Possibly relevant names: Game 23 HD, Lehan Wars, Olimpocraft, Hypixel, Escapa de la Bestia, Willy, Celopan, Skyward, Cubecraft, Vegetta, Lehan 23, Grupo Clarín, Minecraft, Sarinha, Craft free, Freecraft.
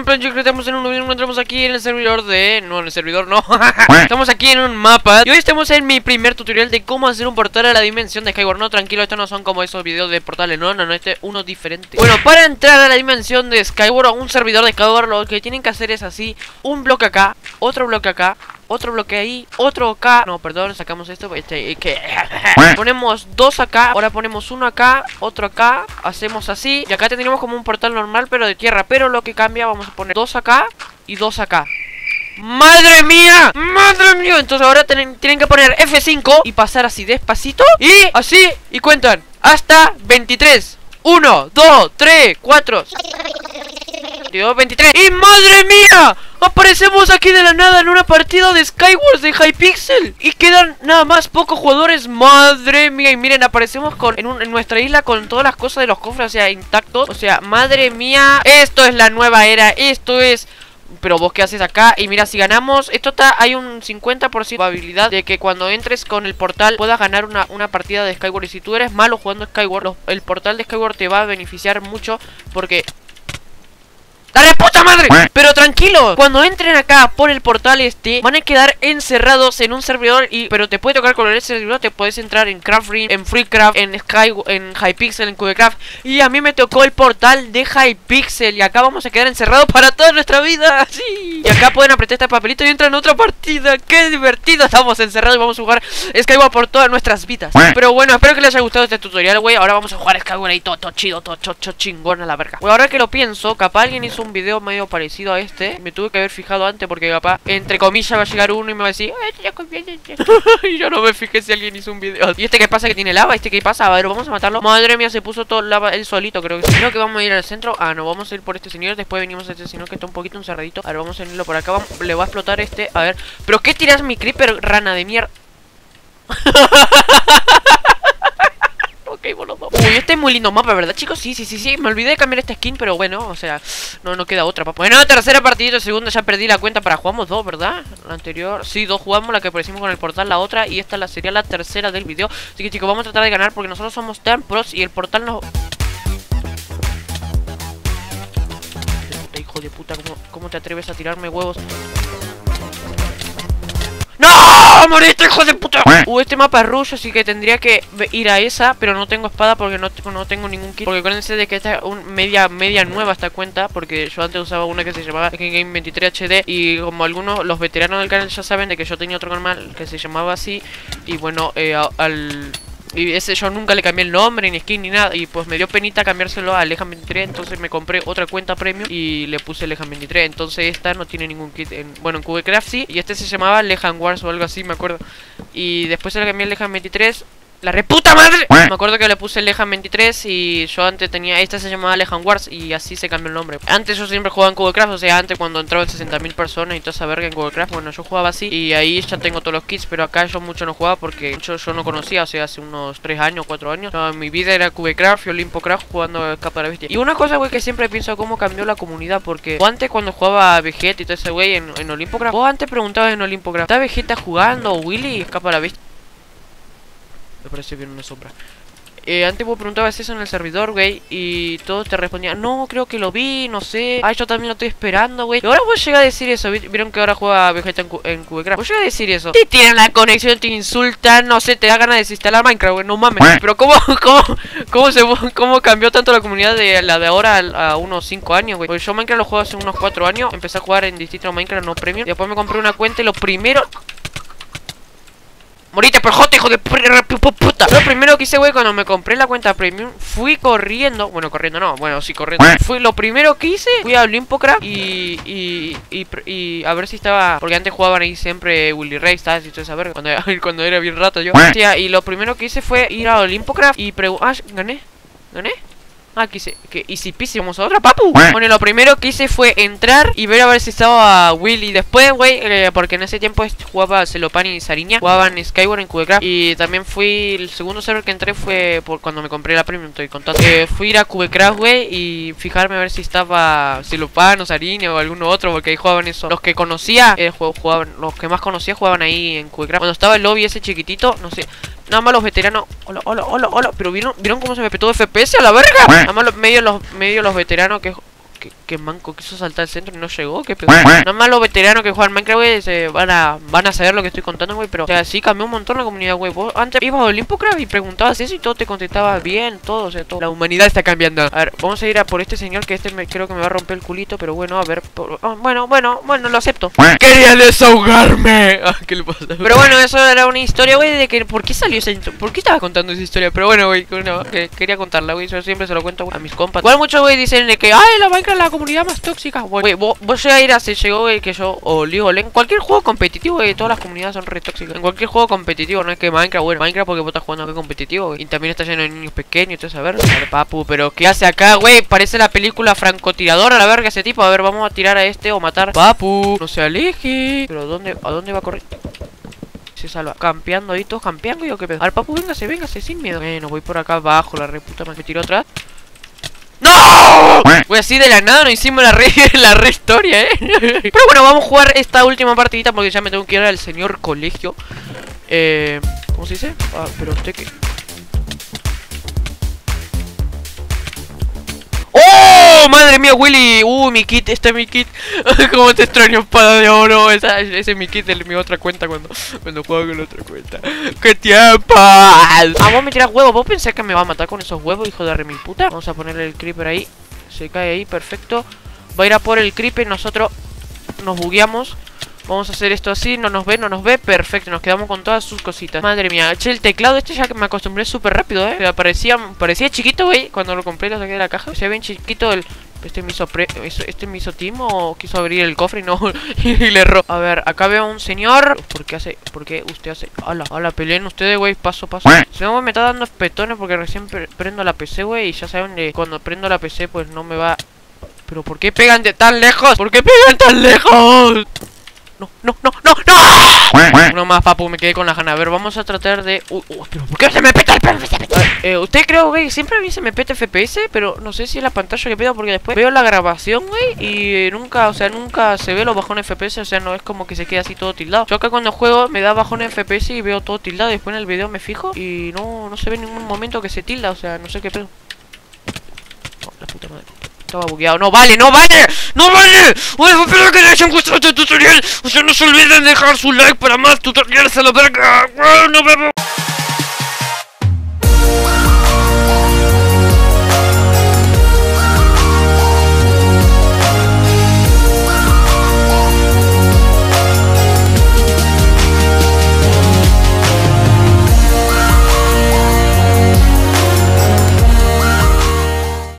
Estamos en un video, nos encontramos aquí en el servidor de... No, en el servidor no. Estamos aquí en un mapa. Y hoy estamos en mi primer tutorial de cómo hacer un portal a la dimensión de Skyward. No, tranquilo, estos no son como esos videos de portales. No, no, no, este es uno diferente. Bueno, para entrar a la dimensión de Skyward, a un servidor de Skyward, lo que tienen que hacer es así: un bloque acá, otro bloque acá, otro bloque ahí, otro acá. No, perdón, sacamos esto. Ponemos dos acá, ahora ponemos uno acá, otro acá. Hacemos así, y acá tendríamos como un portal normal, pero de tierra. Pero lo que cambia, vamos a poner dos acá y dos acá. ¡Madre mía! ¡Madre mía! Entonces ahora tienen que poner F5 y pasar así despacito. Y así, y cuentan hasta 23. 1, 2, 3, 4... 23. ¡Y madre mía! Aparecemos aquí de la nada en una partida de Skywars de Hypixel. Y quedan nada más pocos jugadores. ¡Madre mía! Y miren, aparecemos en nuestra isla con todas las cosas de los cofres, o sea, intactos. O sea, madre mía. Esto es la nueva era. Esto es... Pero vos qué haces acá. Y mira, si ganamos, esto está, hay un 50% de probabilidad de que cuando entres con el portal puedas ganar una partida de Skyward. Y si tú eres malo jugando Skyward, el portal de Skyward te va a beneficiar mucho porque... ¡Dale, puta madre! Pero tranquilo, cuando entren acá por el portal este, van a quedar encerrados en un servidor y... Pero te puede tocar con el servidor, te puedes entrar en Craft Free, en Freecraft, en Hypixel, en Cubecraft. Y a mí me tocó el portal de Hypixel y acá vamos a quedar encerrados para toda nuestra vida. ¡Sí! Y acá pueden apretar este papelito y entran en otra partida. ¡Qué divertido! Estamos encerrados y vamos a jugar Skyward por todas nuestras vidas. Pero bueno, espero que les haya gustado este tutorial, güey. Ahora vamos a jugar Skyward ahí todo chido, todo chingón a la verga. Bueno, ahora que lo pienso, capaz alguien hizo un video medio parecido a este. Me tuve que haber fijado antes porque capaz, entre comillas, va a llegar uno y me va a decir y yo no me fijé si alguien hizo un video. ¿Y este qué pasa? Que tiene lava. ¿Este qué pasa? A ver, vamos a matarlo. Madre mía, se puso todo lava él solito, creo que. Creo que vamos a ir al centro. Ah, no, vamos a ir por este señor. Después venimos a este señor que está un poquito encerradito. A ver, vamos a irlo por acá. Le va a explotar este. A ver. ¿Pero qué tiras mi creeper, rana de mierda? Uy, este es muy lindo mapa, ¿verdad, chicos? Sí, me olvidé de cambiar esta skin, pero bueno, o sea, no queda otra, papá. Bueno, tercera partidita, segunda, ya perdí la cuenta, para jugamos dos, ¿verdad? La anterior, sí, dos jugamos, la que aparecimos con el portal, la otra, y esta sería la tercera del video. Así que, chicos, vamos a tratar de ganar porque nosotros somos tan pros y el portal nos... Hijo de puta, ¿cómo te atreves a tirarme huevos? ¡No! ¡Moriste, hijo de puta! Este mapa es rush, así que tendría que ir a esa. Pero no tengo espada porque no tengo ningún kit. Porque acuérdense de que esta es media nueva esta cuenta. Porque yo antes usaba una que se llamaba Game 23 HD. Y como algunos, los veteranos del canal ya saben de que yo tenía otro canal que se llamaba así. Y bueno, y ese yo nunca le cambié el nombre, ni skin, ni nada. Y pues me dio penita cambiárselo a Lehan 23. Entonces me compré otra cuenta premium y le puse Lehan 23. Entonces esta no tiene ningún kit en Cubecraft sí. Y este se llamaba Lehan Wars o algo así, me acuerdo. Y después se le cambié a Lehan 23. ¡La reputa madre! Me acuerdo que le puse Lehan 23 y yo antes tenía... Esta se llamaba Lehan Wars y así se cambió el nombre. Antes yo siempre jugaba en Cubecraft, o sea, antes cuando entraban 60.000 personas y toda esa verga en Cubecraft, bueno, yo jugaba así y ahí ya tengo todos los kits, pero acá yo mucho no jugaba porque yo no conocía, o sea, hace unos 3 años, 4 años. No, en mi vida era Cubecraft y Olimpocraft jugando a Escapa de la Bestia. Y una cosa, güey, que siempre pienso cómo cambió la comunidad, porque antes cuando jugaba Vegetta y todo ese güey en Olimpocraft, vos antes preguntabas en Olimpocraft, ¿está Vegetta jugando o Willy y Escapa de la Bestia? Me parece bien una sombra. Antes vos preguntabas eso en el servidor, güey, y todos te respondían, no, creo que lo vi, no sé. Ay, yo también lo estoy esperando, güey. Y ahora vos llegas a decir eso. Vieron que ahora juega Vegetta en Cubecraft. Vos llegas a decir eso. Te tiran la conexión, te insultan, no sé, te da ganas de desinstalar Minecraft, güey, no mames. Pero ¿cómo cambió tanto la comunidad de la de ahora a unos 5 años, güey? Porque yo Minecraft lo juego hace unos 4 años. Empecé a jugar en distintos Minecraft, no premium. Después me compré una cuenta y lo primero... Morite, perjote, hijo de puta. Lo primero que hice, güey, cuando me compré la cuenta premium, fui corriendo. Bueno, corriendo no, bueno, sí, corriendo. Fui, lo primero que hice, fui a Olimpocraft y a ver si estaba. Porque antes jugaban ahí siempre Willy Ray, ¿sabes? Y todo esa verga. Cuando era bien rato yo. Hostia, y lo primero que hice fue ir a Olimpocraft y preguntar. Ah, gané. Ah, quise que easy peasy, vamos a otra, papu. Bueno, lo primero que hice fue entrar y ver a ver si estaba Willy. Después, güey, porque en ese tiempo jugaba Celopan y Sarinha, jugaban Skyward en Cubecraft. Y también fui, el segundo server que entré fue por cuando me compré la premium, estoy contando. Fui a ir a Cubecraft, güey, y fijarme a ver si estaba Celopan o Sarinha o alguno otro, porque ahí jugaban eso. Los que conocía, los que más conocía jugaban ahí en Cubecraft. Cuando estaba el lobby ese chiquitito, no sé. Nada más los veteranos. Hola. Pero vieron cómo se me petó de FPS a la verga. Nada más medio los veteranos que qué manco, quiso saltar al centro y no llegó, qué pedo. Nada más los veteranos que juegan Minecraft, güey, van a saber lo que estoy contando, güey. Pero, o sea, sí cambió un montón la comunidad, güey. Vos antes ibas a Olimpocraft y preguntabas eso y todo te contestaba bien, todo, o sea, todo. La humanidad está cambiando. A ver, vamos a ir a por este señor que creo que me va a romper el culito, pero bueno, a ver. Bueno, lo acepto. Quería desahogarme. ¿Qué le pasa? Pero bueno, eso era una historia, güey, de que por qué salió esa historia. ¿Por qué estaba contando esa historia? Pero bueno, güey, que quería contarla, güey. Yo siempre se lo cuento, wey, a mis compas. Igual muchos, güey, dicen de que, ay, la Minecraft es la comunidad más tóxica. Güey, vos llegas a ir a se llegó, güey, que yo, o League of Legends, en cualquier juego competitivo, güey, todas las comunidades son re tóxicas. En cualquier juego competitivo, no es que Minecraft, bueno, Minecraft porque vos estás jugando algo competitivo, güey. Y también está lleno de niños pequeños, entonces, a ver, papu, pero ¿qué hace acá, güey? Parece la película francotiradora, la verga, ese tipo. A ver, vamos a tirar a este o matar. Papu, no se aleje. Pero ¿a dónde va a correr? Se salva. Campeando ahí, todos campeando, yo qué pedo. Al papu, véngase, sin miedo. Bueno, voy por acá abajo, la reputa me tiró atrás. ¡No! Güey, así de la nada no hicimos la re historia, ¿eh? Pero bueno, vamos a jugar esta última partidita porque ya me tengo que ir al señor colegio. ¿Cómo se dice? Ah, pero usted qué... ¡Oh! ¡Madre mía, Willy! Mi kit, este es mi kit. Como te extraño, espada de oro. Ese es mi kit de mi otra cuenta cuando juego con la otra cuenta. ¡Qué tiempo! Ah, vos me tirás huevos. ¿Vos pensás que me va a matar con esos huevos, hijo de remil puta? Vamos a ponerle el creeper ahí. Se cae ahí, perfecto. Va a ir a por el creeper. Nosotros nos bugueamos. Vamos a hacer esto así, no nos ve, perfecto, nos quedamos con todas sus cositas. Madre mía, che, el teclado este ya que me acostumbré súper rápido, parecía chiquito, güey, cuando lo compré lo saqué de la caja. O sea, bien chiquito el... ¿Este me hizo timo o quiso abrir el cofre y no... y le erró? A ver, acá veo a un señor... ¿Por qué usted hace? Hola, peleen ustedes, güey, paso. Me está dando petones porque recién prendo la PC, güey, y ya saben que cuando prendo la PC pues no me va... ¿Pero por qué pegan de tan lejos? ¿Por qué pegan tan lejos? No. Uno más, papu, me quedé con la gana. A ver, vamos a tratar de... pero ¿por qué se me peta el FPS? Usted creo, güey, siempre a mí se me peta FPS, pero no sé si es la pantalla que pido porque después veo la grabación, güey, y nunca se ve los bajones FPS, o sea, no es como que se queda así todo tildado. Yo acá cuando juego me da bajones FPS y veo todo tildado, y después en el video me fijo y no se ve en ningún momento que se tilda, o sea, no sé qué pedo. No, la puta madre. Estaba bugueado. ¡No vale! Bueno, espero que les hayan gustado este tutorial. O sea, no se olviden dejar su like para más tutoriales a la verga. No me...